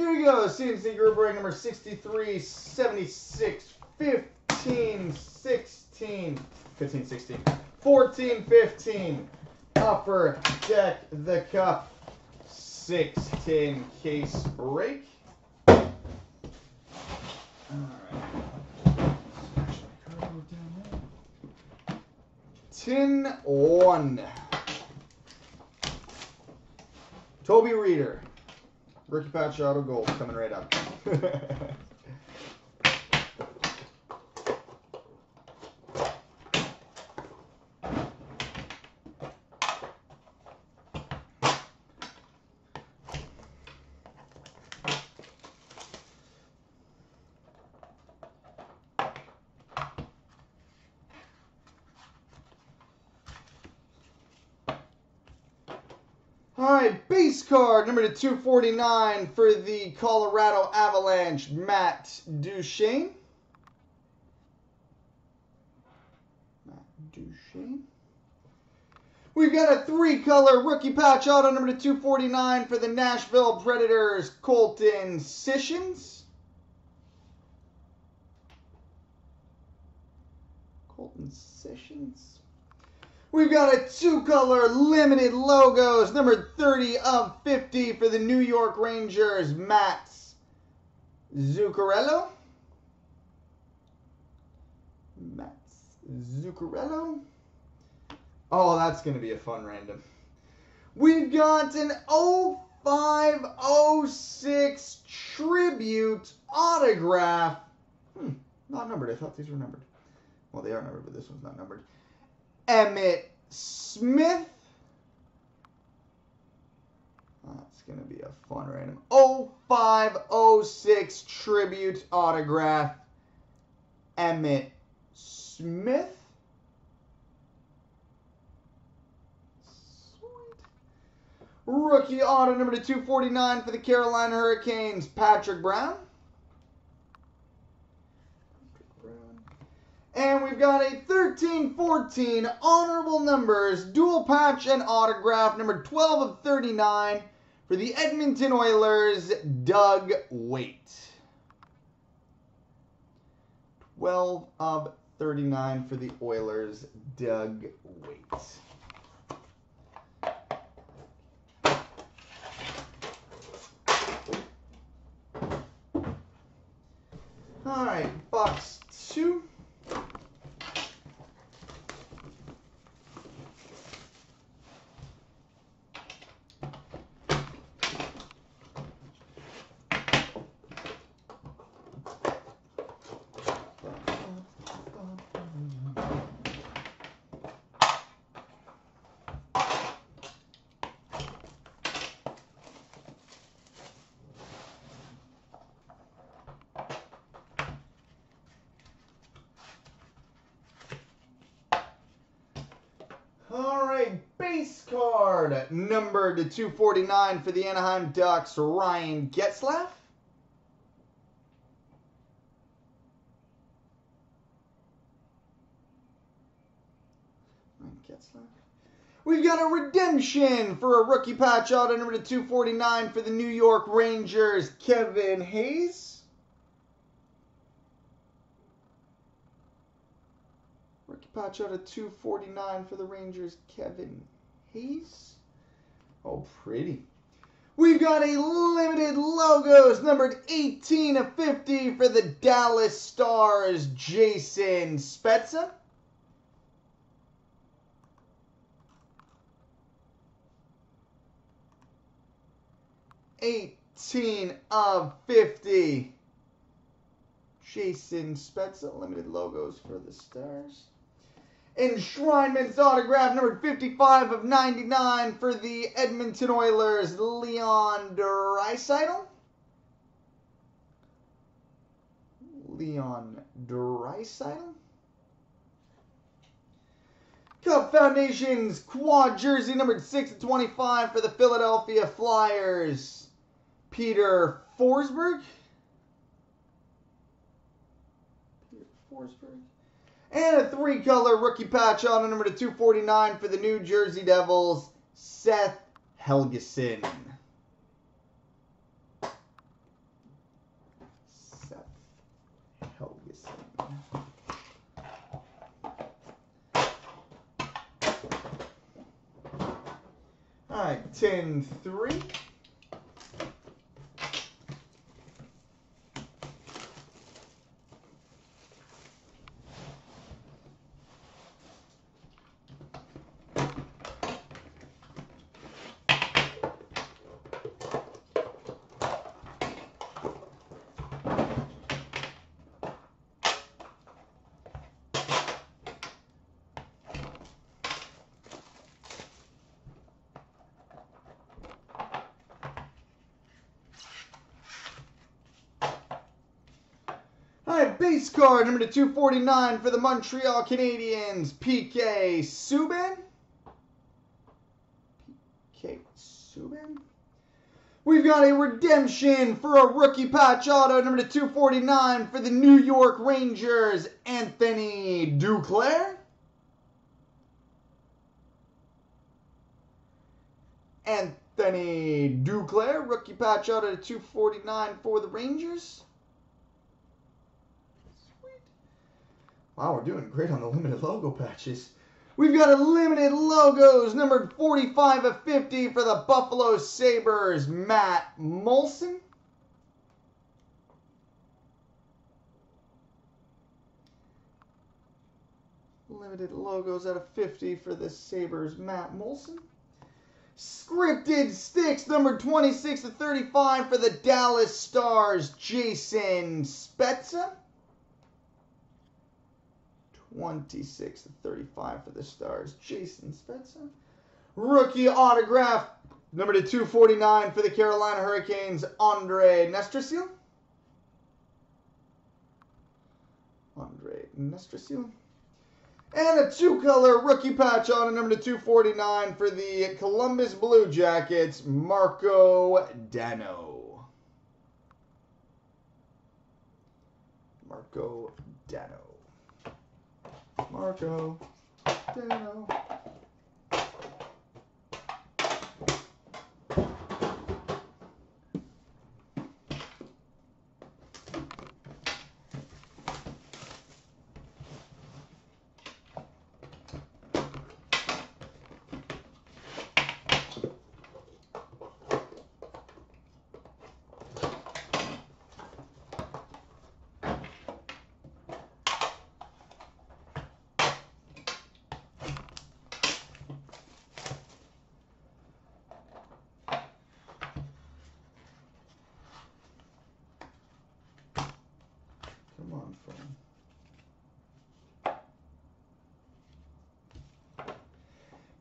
Here we go. CNC group break number 63, 76, 15, 16, 15, 16, 14, 15. Upper Deck the Cup. 6-10 case break. All right. 10-1. Toby Reeder. Ricky Patch auto gold coming right up. All right, base card number to 249 for the Colorado Avalanche, Matt Duchesne. Matt Duchesne. We've got a three-color rookie patch auto number to 249 for the Nashville Predators, Colton Sissons. Colton Sissons. We've got a two-color limited logos, number 30 of 50 for the New York Rangers, Mats Zuccarello. Mats Zuccarello. Oh, that's going to be a fun random. We've got an 0506 tribute autograph. Not numbered. I thought these were numbered. Well, they are numbered, but this one's not numbered. Emmett Smith. That's going to be a fun random. 0506 tribute autograph. Emmett Smith. Sweet. Rookie auto number to 249 for the Carolina Hurricanes, Patrick Brown. And we've got a 13-14 honorable numbers, dual patch and autograph, number 12 of 39 for the Edmonton Oilers, Doug Weight. 12 of 39 for the Oilers, Doug Weight. All right, box two. Card number to 249 for the Anaheim Ducks, Ryan Getzlaff. Ryan Getzlaff. We've got a redemption for a rookie patch auto number to 249 for the New York Rangers, Kevin Hayes. Rookie patch auto 249 for the Rangers, Kevin Hayes. Oh, pretty. We've got a limited logos numbered 18 of 50 for the Dallas Stars, Jason Spezza. Jason Spezza, limited logos for the Stars. Enshrinements autograph number 55 of 99 for the Edmonton Oilers, Leon Draisaitl. Leon Draisaitl. Cup Foundations quad jersey numbered 6 of 25 for the Philadelphia Flyers, Peter Forsberg. Peter Forsberg. And a three-color rookie patch auto number to 249 for the New Jersey Devils, Seth Helgeson. All right, 10-3. Base card number 249 for the Montreal Canadiens, PK Subban. PK Subban. We've got a redemption for a rookie patch auto number 249 for the New York Rangers, Anthony Duclair. Anthony Duclair, rookie patch auto 249 for the Rangers. Wow, we're doing great on the limited logo patches. We've got a limited logos numbered 45 of 50 for the Buffalo Sabres, Matt Molson. Limited logos out of 50 for the Sabres, Matt Molson. Scripted sticks numbered 26 of 35 for the Dallas Stars, Jason Spezza. 26 to 35 for the Stars, Jason Spezza. Rookie autograph, number 249 for the Carolina Hurricanes, Andre Nestrasil. Andre Nestrasil. And a two-color rookie patch on number 249 for the Columbus Blue Jackets, Marco Dano. Marco Dano. Marco Dano.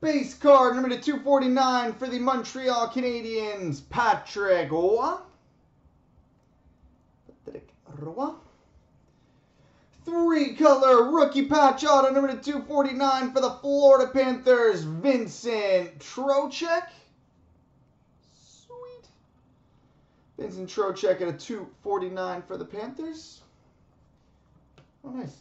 Base card number 249 for the Montreal Canadiens, Patrick Roy. Patrick Roy. Three-color rookie patch auto number 249 for the Florida Panthers, Vincent Trocheck. Sweet. Vincent Trocheck at a 249 for the Panthers. Oh, nice.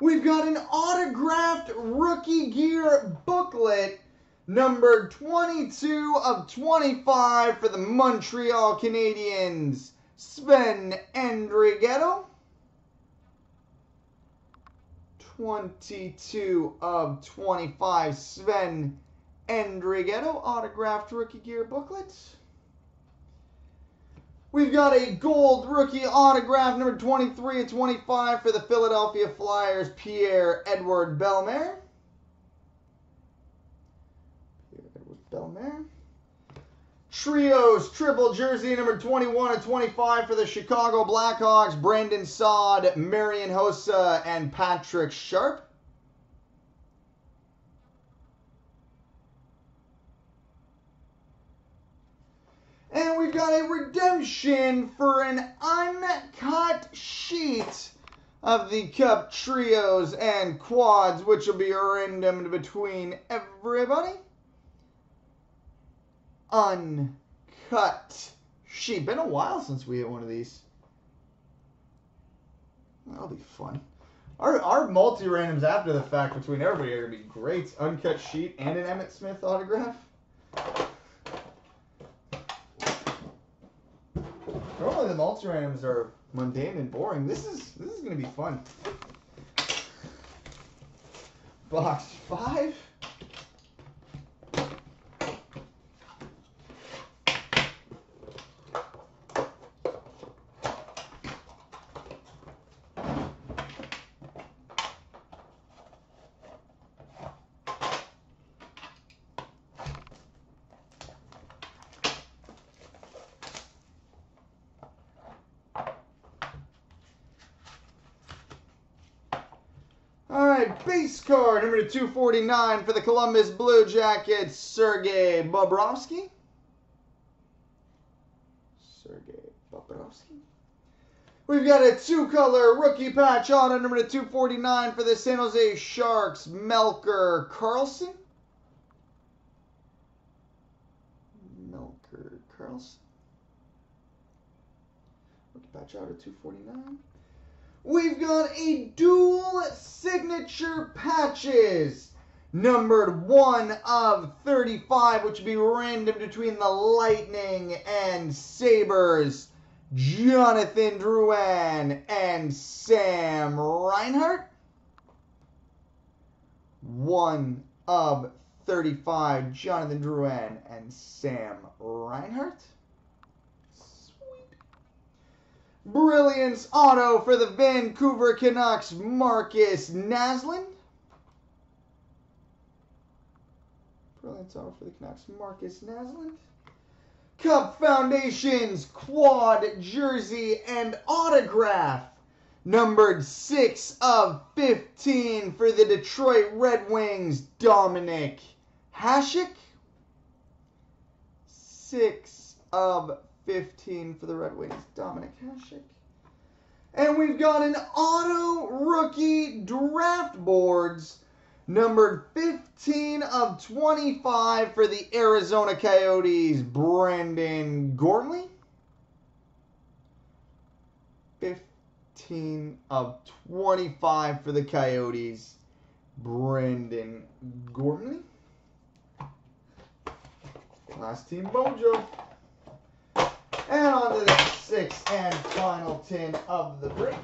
We've got an autographed rookie gear booklet, number 22 of 25 for the Montreal Canadiens, Sven Andrighetto. 22 of 25, Sven Andrighetto, autographed rookie gear booklet. We've got a gold rookie autograph, number 23 and 25 for the Philadelphia Flyers, Pierre-Edouard Bellemare. Pierre-Edouard Bellemare. Trios triple jersey, number 21 and 25 for the Chicago Blackhawks, Brandon Saad, Marian Hossa, and Patrick Sharp. And we've got a redemption for an uncut sheet of the Cup Trios and Quads, which will be random between everybody. Uncut sheet. Been a while since we hit one of these. That'll be fun. Our multi-randoms after the fact between everybody are going to be great. Uncut sheet and an Emmett Smith autograph. Normally the multi-randoms are mundane and boring. This is going to be fun. Box 5. Base card number 249 for the Columbus Blue Jackets, Sergei Bobrovsky. Sergei Bobrovsky. We've got a two-color rookie patch auto number 249 for the San Jose Sharks, Melker Karlsson. Melker Karlsson. Rookie patch auto 249. We've got a dual signature patches, numbered 1/35, which would be random between the Lightning and Sabres, Jonathan Drouin and Sam Reinhardt. 1/35, Jonathan Drouin and Sam Reinhardt. Brilliance auto for the Vancouver Canucks, Marcus Naslund. Brilliance auto for the Canucks, Marcus Naslund. Cup Foundations, quad jersey and autograph, numbered 6/15 for the Detroit Red Wings, Dominik Hasek. 6/15 for the Red Wings, Dominik Hasek. And we've got an auto rookie draft boards, numbered 15/25 for the Arizona Coyotes, Brandon Gormley. 15/25 for the Coyotes, Brandon Gormley. Last team Mojo. And on to the sixth and final tin of the break.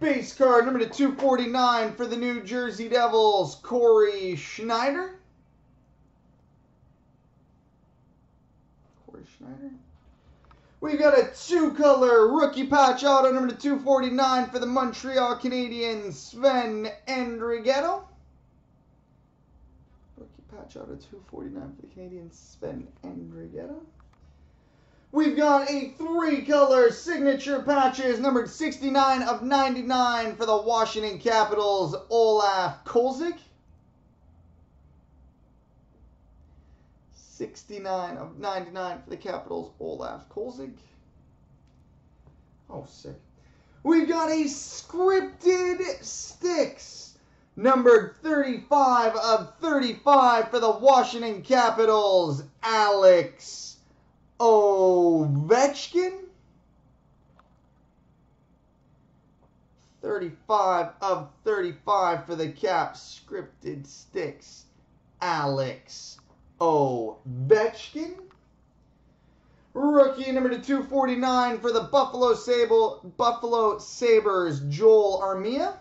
Base card number 249 for the New Jersey Devils, Corey Schneider. Corey Schneider. We've got a two-color rookie patch auto number 249 for the Montreal Canadiens, Sven Andrighetto. Rookie patch auto 249 for the Canadiens, Sven Andrighetto. We've got a three-color signature patches, numbered 69/99 for the Washington Capitals, Olaf Kolzig. 69/99 for the Capitals, Olaf Kolzig. Oh, sick. We've got a scripted sticks, numbered 35/35 for the Washington Capitals, Alex Ovechkin. 35/35 for the Caps, scripted sticks, Alex Ovechkin. Rookie number 249 for the Buffalo Sabres, Joel Armia.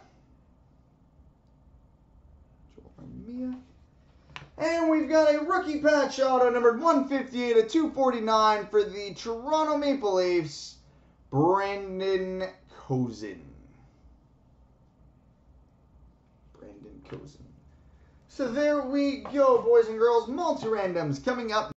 And we've got a rookie patch auto numbered 158/249 for the Toronto Maple Leafs, Brandon Cozen. Brandon Cozen. So there we go, boys and girls. Multi-randoms coming up.